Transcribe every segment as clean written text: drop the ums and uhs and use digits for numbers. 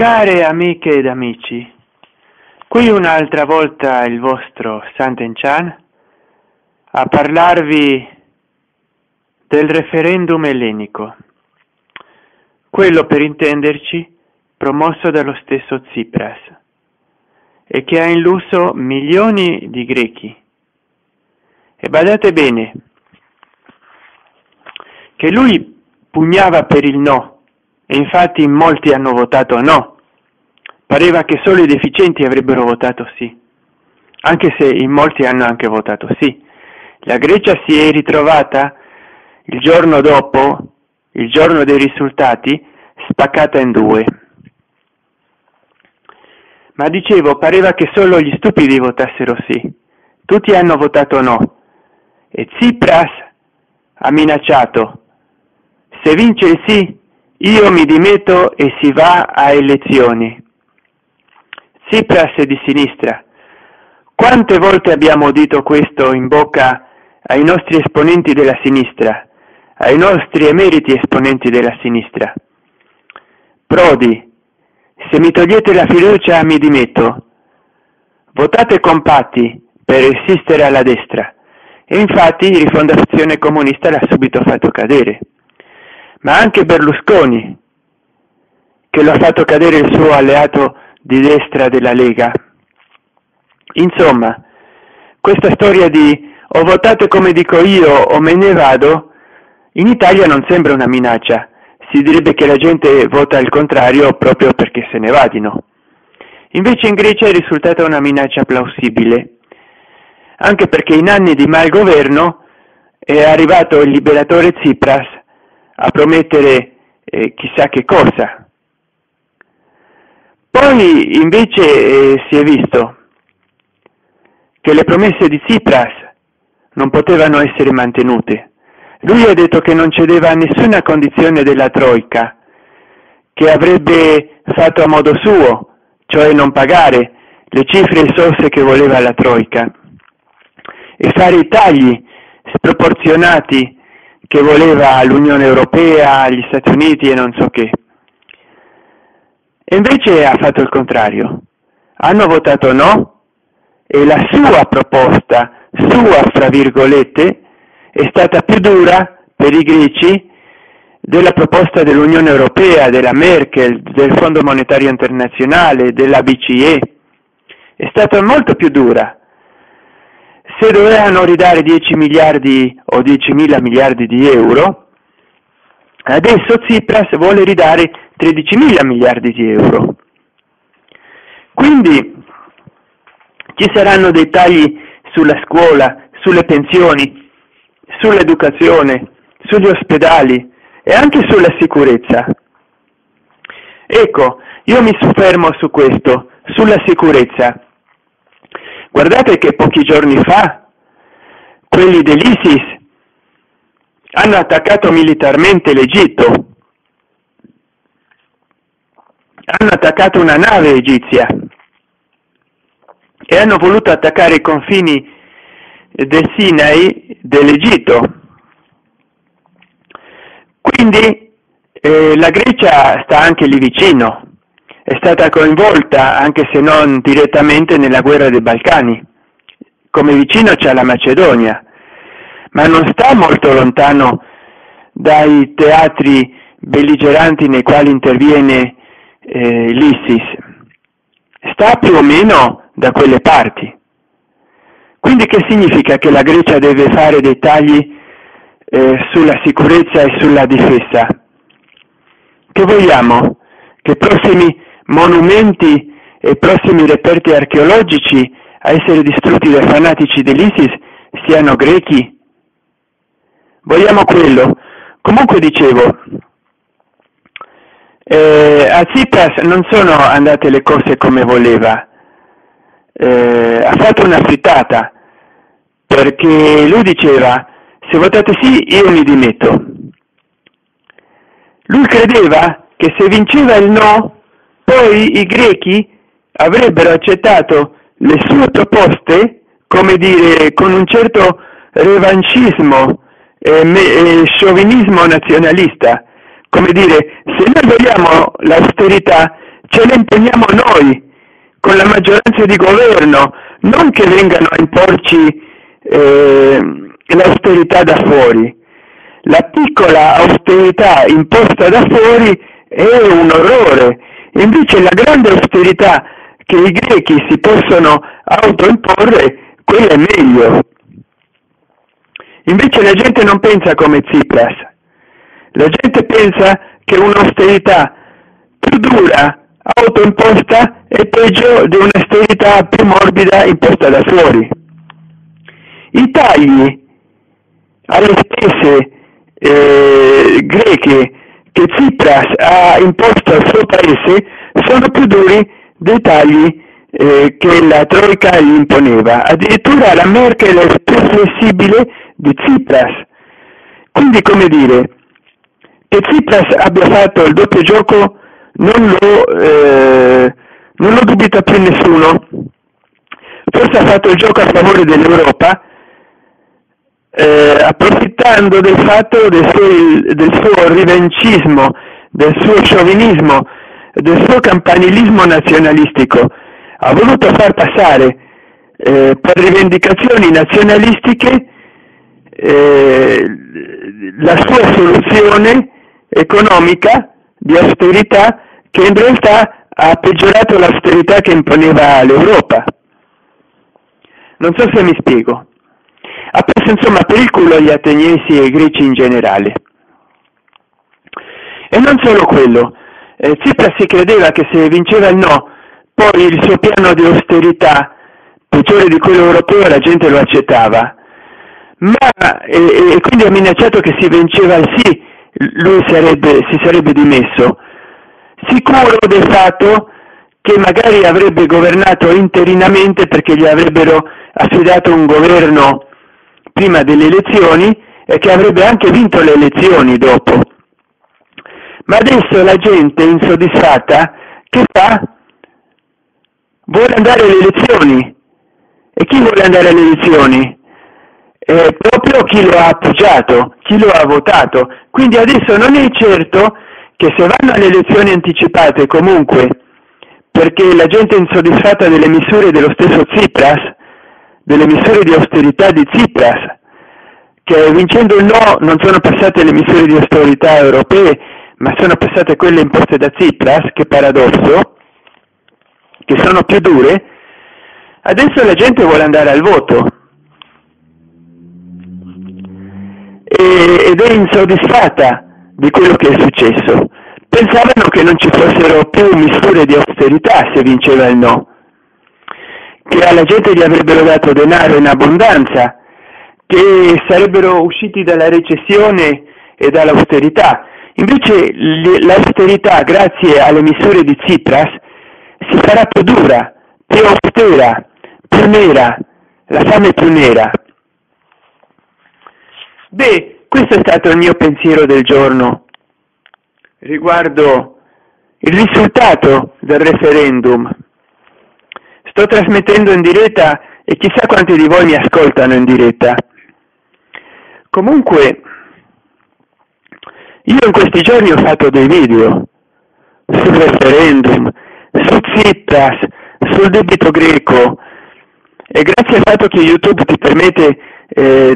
Care amiche ed amici, qui un'altra volta il vostro San Ten Chan a parlarvi del referendum ellenico, quello per intenderci promosso dallo stesso Tsipras e che ha illuso milioni di grechi. E badate bene che lui pugnava per il no, e infatti molti hanno votato no. Pareva che solo i deficienti avrebbero votato sì, anche se in molti hanno anche votato sì. La Grecia si è ritrovata il giorno dopo, il giorno dei risultati, spaccata in due. Ma dicevo, pareva che solo gli stupidi votassero sì. Tutti hanno votato no. E Tsipras ha minacciato: se vince il sì, io mi dimetto e si va a elezioni. Tsipras è di sinistra. Quante volte abbiamo udito questo in bocca ai nostri esponenti della sinistra, ai nostri emeriti esponenti della sinistra? Prodi: se mi togliete la fiducia mi dimetto. Votate compatti per resistere alla destra. E infatti Rifondazione Comunista l'ha subito fatto cadere. Ma anche Berlusconi, che lo ha fatto cadere il suo alleato di destra della Lega. Insomma, questa storia di "o votate come dico io o me ne vado" in Italia non sembra una minaccia. Si direbbe che la gente vota il contrario proprio perché se ne vadino. Invece in Grecia è risultata una minaccia plausibile, anche perché in anni di malgoverno è arrivato il liberatore Tsipras a promettere chissà che cosa. Poi invece si è visto che le promesse di Tsipras non potevano essere mantenute. Lui ha detto che non cedeva a nessuna condizione della Troica, che avrebbe fatto a modo suo, cioè non pagare le cifre insorse che voleva la Troica e fare i tagli sproporzionati che voleva l'Unione Europea, gli Stati Uniti e non so che. E invece ha fatto il contrario. Hanno votato no e la sua proposta, sua fra virgolette, è stata più dura per i greci della proposta dell'Unione Europea, della Merkel, del Fondo Monetario Internazionale, della BCE. È stata molto più dura. Se dovevano ridare 10 miliardi o 10.000 miliardi di euro, adesso Tsipras vuole ridare 13.000 miliardi di euro. Quindi ci saranno dei tagli sulla scuola, sulle pensioni, sull'educazione, sugli ospedali e anche sulla sicurezza. Ecco, io mi soffermo su questo, sulla sicurezza. Guardate che pochi giorni fa quelli dell'ISIS hanno attaccato militarmente l'Egitto, hanno attaccato una nave egizia e hanno voluto attaccare i confini del Sinai dell'Egitto. Quindi la Grecia sta anche lì vicino. È stata coinvolta, anche se non direttamente, nella guerra dei Balcani. Come vicino c'è la Macedonia, ma non sta molto lontano dai teatri belligeranti nei quali interviene l'ISIS. Sta più o meno da quelle parti. Quindi che significa che la Grecia deve fare dei tagli sulla sicurezza e sulla difesa? Che vogliamo? Che prossimi monumenti e prossimi reperti archeologici a essere distrutti dai fanatici dell'ISIS siano grechi? Vogliamo quello. Comunque dicevo, a Tsipras non sono andate le cose come voleva. Ha fatto una frittata, perché lui diceva: se votate sì io mi dimetto. Lui credeva che se vinceva il no, poi i grechi avrebbero accettato le sue proposte, come dire, con un certo revanchismo e sciovinismo nazionalista. Come dire, se noi vogliamo l'austerità, ce le imponiamo noi, con la maggioranza di governo, non che vengano a imporci l'austerità da fuori. La piccola austerità imposta da fuori è un orrore, invece la grande austerità che i grechi si possono autoimporre, quella è meglio. Invece la gente non pensa come Tsipras, la gente pensa che un'austerità più dura, autoimposta, è peggio di un'austerità più morbida imposta da fuori. I tagli alle spese greche che Tsipras ha imposto al suo paese sono più duri dei tagli che la Troica gli imponeva. Addirittura la Merkel è più flessibile di Tsipras. Quindi, come dire, che Tsipras abbia fatto il doppio gioco non lo dubita più nessuno. Forse ha fatto il gioco a favore dell'Europa, approfittando del fatto del suo rivencismo, del suo sciovinismo, del suo campanilismo nazionalistico. Ha voluto far passare per rivendicazioni nazionalistiche la sua soluzione economica di austerità, che in realtà ha peggiorato l'austerità che imponeva l'Europa. Non so se mi spiego. Ha preso insomma per il culo gli ateniesi e i greci in generale. E non solo quello. Tsipras si credeva che se vinceva il no, poi il suo piano di austerità, peggiore di quello europeo, la gente lo accettava. Ma e quindi ha minacciato che se vinceva il sì, lui si sarebbe dimesso, sicuro del fatto che magari avrebbe governato interinamente, perché gli avrebbero affidato un governo prima delle elezioni e che avrebbe anche vinto le elezioni dopo. Ma adesso la gente insoddisfatta che fa? Vuole andare alle elezioni. E chi vuole andare alle elezioni? Proprio chi lo ha appoggiato, chi lo ha votato. Quindi adesso non è certo che se vanno alle elezioni anticipate comunque, perché la gente è insoddisfatta delle misure dello stesso Tsipras, delle misure di austerità di Tsipras, che vincendo il no non sono passate le misure di austerità europee, ma sono passate quelle imposte da Tsipras, che paradosso, che sono più dure. Adesso la gente vuole andare al voto ed è insoddisfatta di quello che è successo. Pensavano che non ci fossero più misure di austerità se vinceva il no, che alla gente gli avrebbero dato denaro in abbondanza, che sarebbero usciti dalla recessione e dall'austerità. Invece l'austerità, grazie alle misure di Tsipras, si farà più dura, più austera, più nera, la fame più nera. Beh, questo è stato il mio pensiero del giorno riguardo il risultato del referendum. Sto trasmettendo in diretta e chissà quanti di voi mi ascoltano in diretta. Comunque, io in questi giorni ho fatto dei video sul referendum, su Tsipras, sul debito greco, e grazie al fatto che YouTube ti permette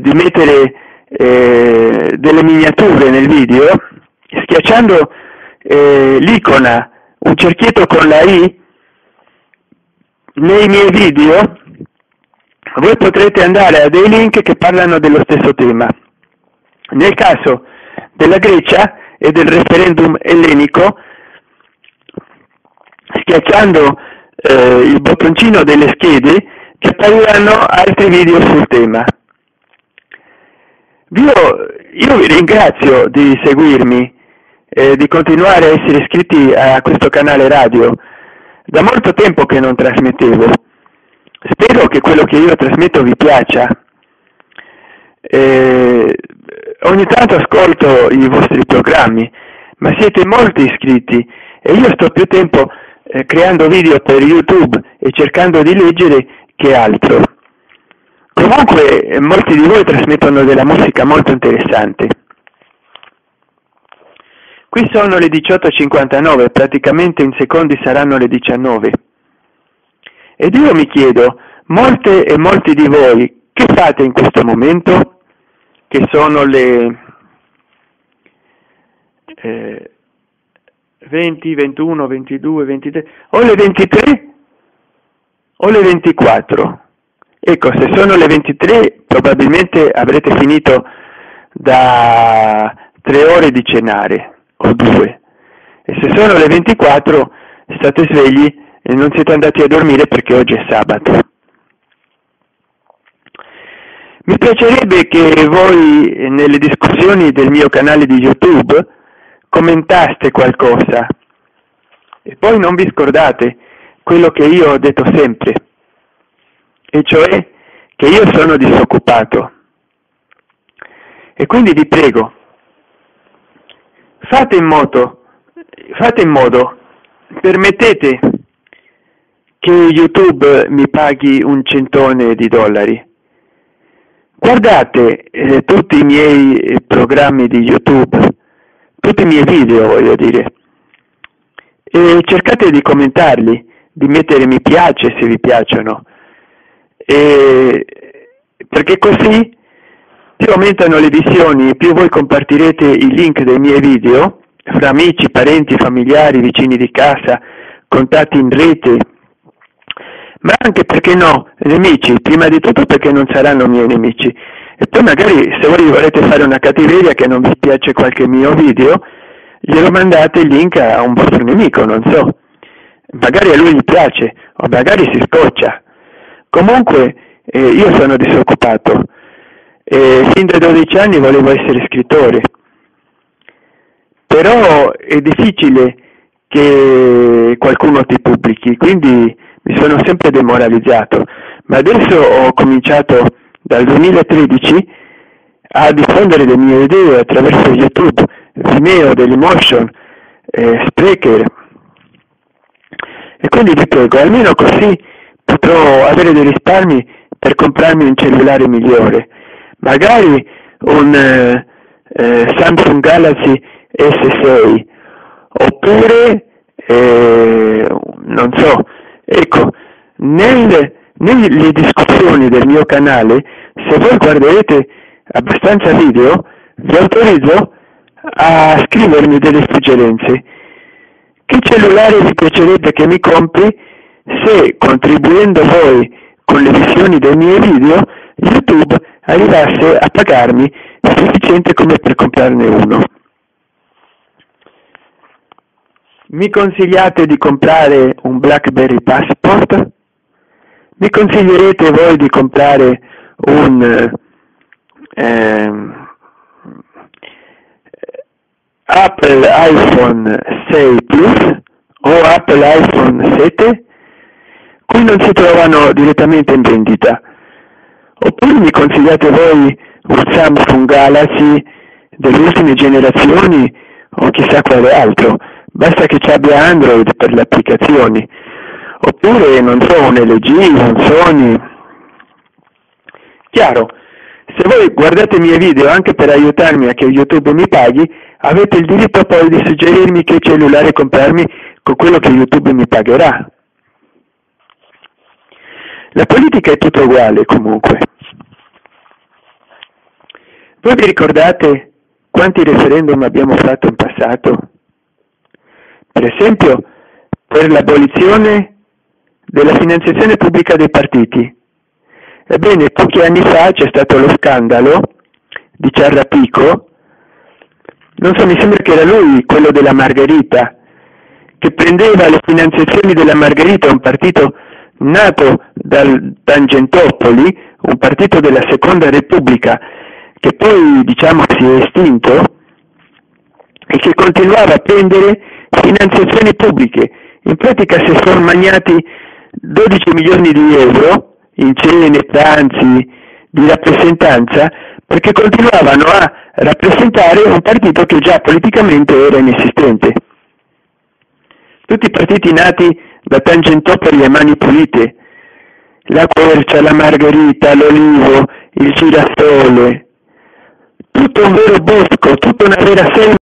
di mettere delle miniature nel video, schiacciando l'icona, un cerchietto con la I, nei miei video voi potrete andare a dei link che parlano dello stesso tema. Nel caso della Grecia e del referendum ellenico, schiacciando il bottoncino delle schede ci appariranno altri video sul tema. Io vi ringrazio di seguirmi e di continuare a essere iscritti a questo canale radio. Da molto tempo che non trasmettevo. Spero che quello che io trasmetto vi piaccia. Ogni tanto ascolto i vostri programmi, ma siete molti iscritti e io sto più tempo creando video per YouTube e cercando di leggere che altro. Comunque molti di voi trasmettono della musica molto interessante. Qui sono le 18:59, praticamente in secondi saranno le 19. Ed io mi chiedo, molte e molti di voi, che fate in questo momento? Che sono le 20, 21, 22, 23, o le 23 o le 24. Ecco, se sono le 23, probabilmente avrete finito da 3 ore di cenare, o 2. E se sono le 24, state svegli e non siete andati a dormire perché oggi è sabato. Mi piacerebbe che voi, nelle discussioni del mio canale di YouTube, commentaste qualcosa. E poi non vi scordate quello che io ho detto sempre, e cioè che io sono disoccupato. E quindi vi prego, fate in modo, permettete che YouTube mi paghi $100. Guardate tutti i miei programmi di YouTube, tutti i miei video, voglio dire, e cercate di commentarli, di mettere mi piace se vi piacciono, perché così più aumentano le visioni, più voi compartirete i link dei miei video fra amici, parenti, familiari, vicini di casa, contatti in rete, ma anche, perché no, nemici, prima di tutto perché non saranno miei nemici. E poi magari, se voi volete fare una cattiveria che non vi piace qualche mio video, glielo mandate il link a un vostro nemico, non so, magari a lui gli piace o magari si scoccia. Comunque io sono disoccupato. Fin da 12 anni volevo essere scrittore, però è difficile che qualcuno ti pubblichi, quindi mi sono sempre demoralizzato, ma adesso ho cominciato dal 2013 a diffondere le mie idee attraverso YouTube, Vimeo, Dailymotion, Spreaker, e quindi vi prego, almeno così potrò avere dei risparmi per comprarmi un cellulare migliore, magari un Samsung Galaxy S6, oppure, non so, ecco, nelle discussioni del mio canale, se voi guarderete abbastanza video, vi autorizzo a scrivermi delle suggerenze. Che cellulare vi piacerebbe che mi compri se, contribuendo voi con le visioni dei miei video, YouTube arrivasse a pagarmi sufficiente come per comprarne uno? Mi consigliate di comprare un Blackberry Passport? Mi consiglierete voi di comprare un Apple iPhone 6 Plus o Apple iPhone 7? Qui non si trovano direttamente in vendita. Oppure mi consigliate voi un Samsung Galaxy delle ultime generazioni o chissà quale altro, basta che ci abbia Android per le applicazioni, oppure non so, un LG, un Sony. Chiaro, se voi guardate i miei video anche per aiutarmi a che YouTube mi paghi, avete il diritto poi di suggerirmi che cellulare comprarmi con quello che YouTube mi pagherà. La politica è tutto uguale comunque. Voi vi ricordate quanti referendum abbiamo fatto in passato? Per esempio per l'abolizione della finanziazione pubblica dei partiti. Ebbene, pochi anni fa c'è stato lo scandalo di Ciarrapico, non so, mi sembra che era lui, quello della Margherita, che prendeva le finanziazioni della Margherita, un partito nato dal Tangentopoli, un partito della Seconda Repubblica che poi, diciamo, si è estinto, e che continuava a prendere finanziazioni pubbliche. In pratica si sono magnati 12 milioni di euro in cene, pranzi, di rappresentanza, perché continuavano a rappresentare un partito che già politicamente era inesistente. Tutti i partiti nati da Tangentopoli e mani pulite, la quercia, la margherita, l'olivo, il girasole, tutto un vero bosco, tutta una vera selva.